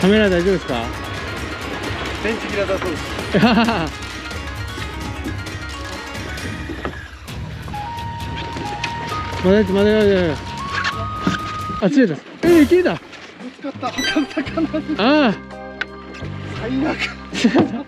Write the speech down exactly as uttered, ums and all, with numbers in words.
カメラ大丈夫ですか？電池切れだそうです。まだやつまだやつ。あ、切れた。ええ、切れた。ぶつかった。ああ。最悪。